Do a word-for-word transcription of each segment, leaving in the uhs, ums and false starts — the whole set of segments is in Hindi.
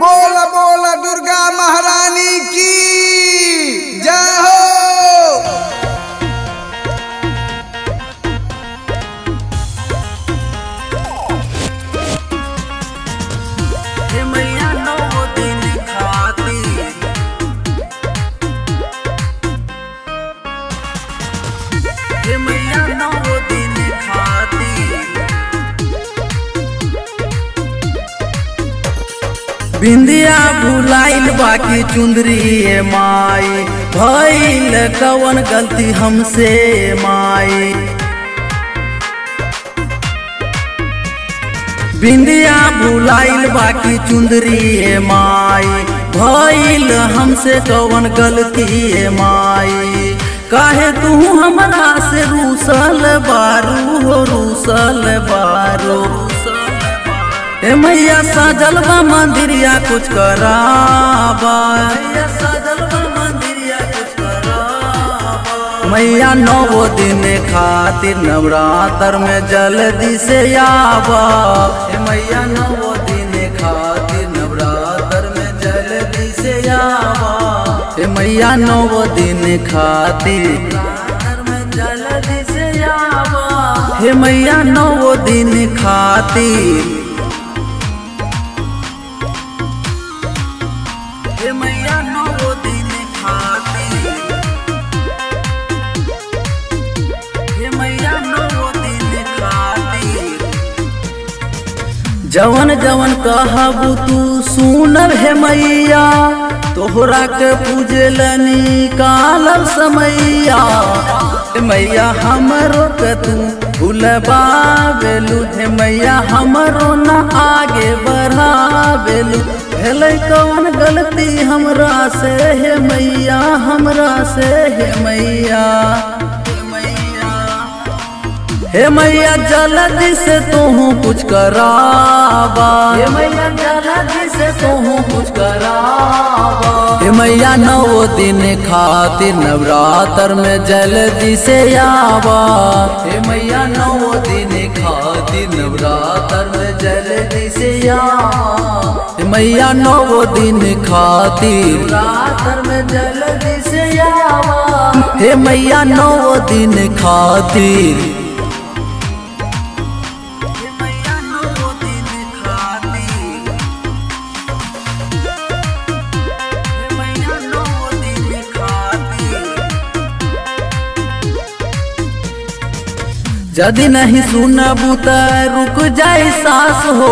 बोल बोल दुर्गा महारानी की जय हो। बिंदिया भुलाइल बाकी चुंदरी ए माई भइल कवन गलती हमसे माई। बिंदिया भुलाइल बाकी चुंदरी ए माई भइल हमसे कवन गलती ए माई। काहे तू हमरा से रूसल बारू हो रूसल बारू। हे मैया सजलवा मंदिरिया कुछ करावा। मैया नौ दिन खातिर नवरात्र में जल्दी से आवा। मैया नौ दिन खातिर नवरात्र में जल्दी से आवा। मैया नौ दिन खातिर। हे मैया नौ दिन खातिर। जवन जवन कहबू तू सुनब हे मैया तोहरा के पूजल निकालब समैया। मैया हमरो के तू भुलबाबेलू। हे मैया हमरो ना आगे बढ़ाबेलू। भले कौन गलती हमरा से हे मैया हमरा से हे मैया। हे मैया जल्दी से तोहू कुछ करावा। हे मैया जल्दी से तोहू कुछ करावा। हे मैया नौ दिन खातिर नवरात्र में जल्दी से आवा। हे मैया नौ दिन खातिर नवरात्र में जल्दी से आवा। हे मैया नौ दिन खातिर नवरात्र में जल्दी से आवा। हे मैया नौ दिन खातिर। यदि नहीं सुनबू त रुक जाई सास हो।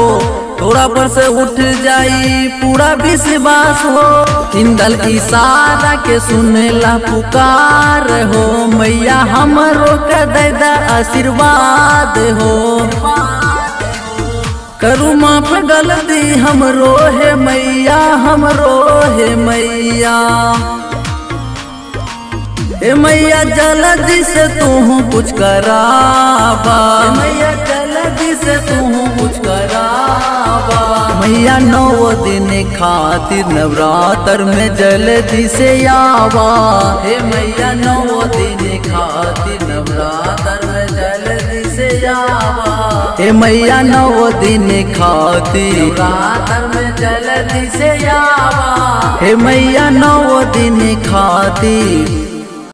तोरा पर से उठ जाई पूरा विश्वास हो। हिंदल की सारा के सुनेला पुकार हो। मैया हमरो के दे दा आशीर्वाद हो। करू माफ गलती हमरो हे मैया हमरो हे मैया। हे मैया जल्दी से तोहू कुछ करावा। मैया जल्दी से तोहू कुछ करावा। मैया नौ दिन खातिर नवरात्र में जल्दी से आवा। हे मैया नौ दिन खातिर नवरात्र में जल्दी से आवा। हे मैया नौ दिन खातिर नवरात्र में जल्दी से आवा। हे मैया नौ दिन खातिर।